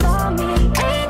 Call me.